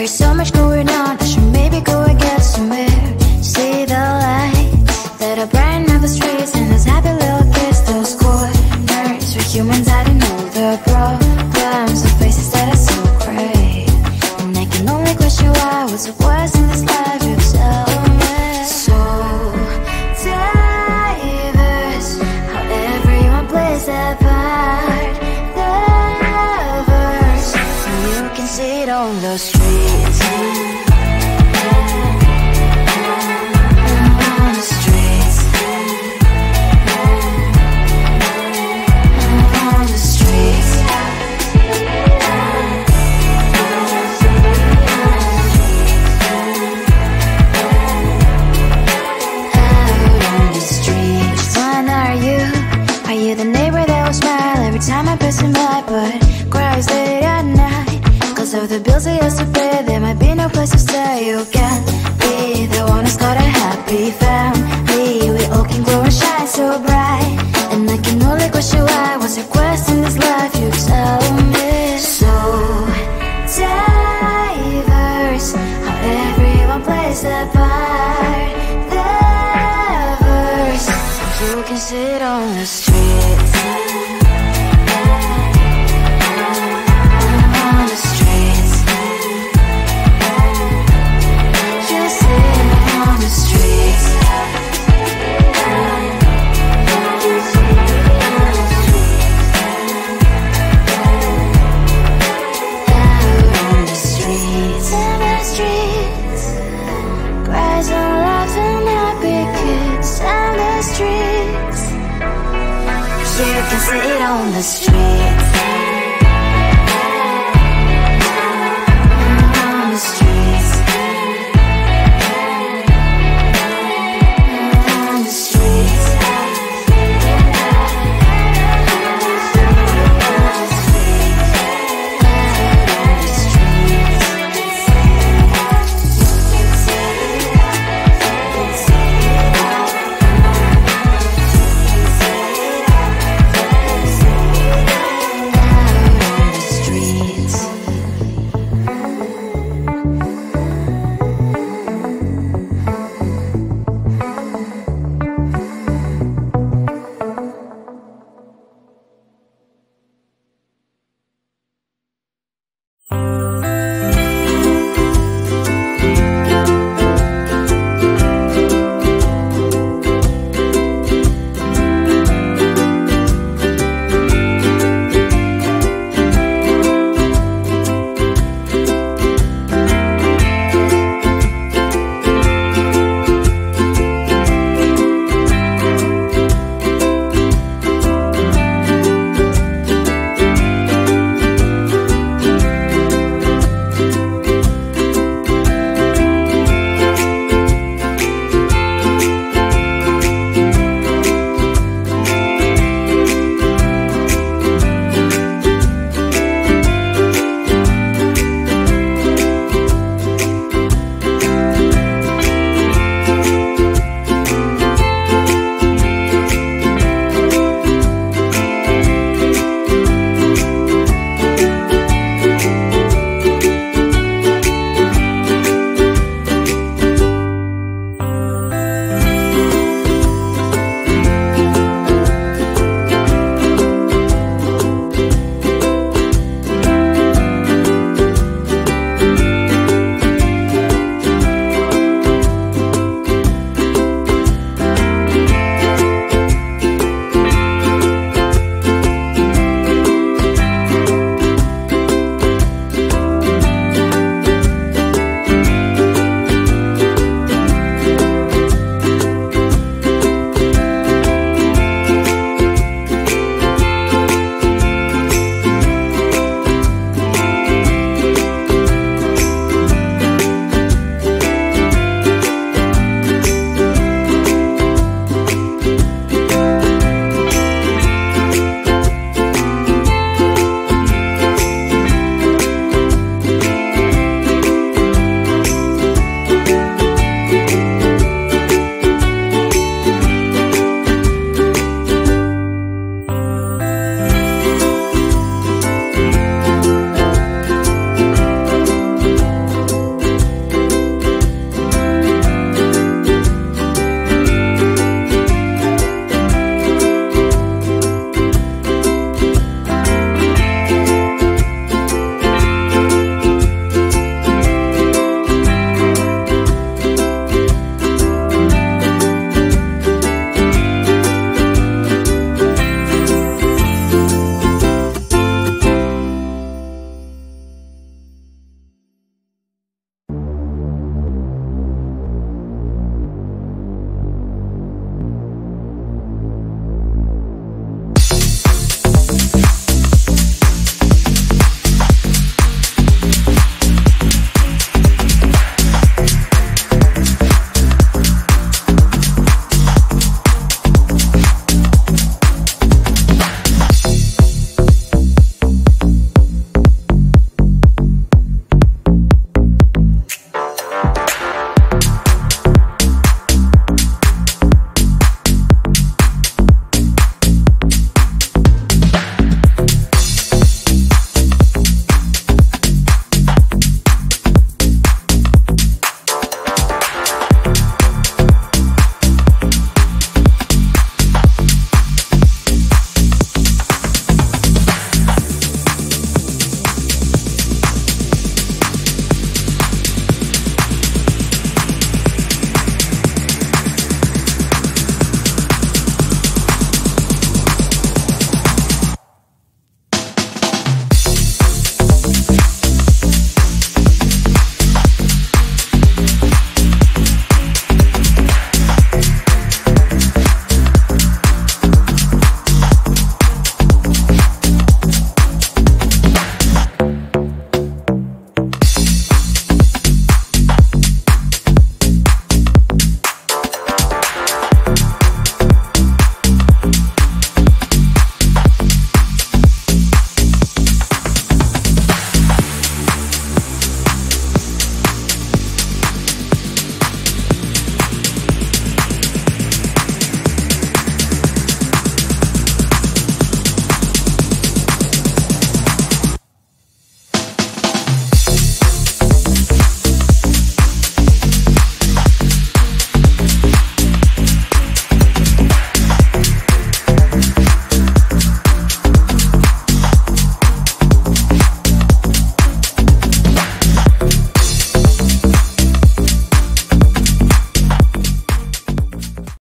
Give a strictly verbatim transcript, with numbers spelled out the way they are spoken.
There's so much going on, I should maybe go and get somewhere. See the lights that are brighten up the streets, and those happy little kids, those corners where humans hiding all the problems of places that are so great. And I can only question why was it worse in this life itself. On the streets, on the streets, on the streets. Out on the streets. When are you? Are you the neighbor that will smile every time I'm passing by, but cries late at night? Of the bills I used to pay, there might be no place to stay. You can be the one who's got a happy family. We all can grow and shine so bright. And I can only question why was a quest in this life. You tell me. So diverse, how everyone plays their part. Diverse, you can sit on the streets. You can sit on the street.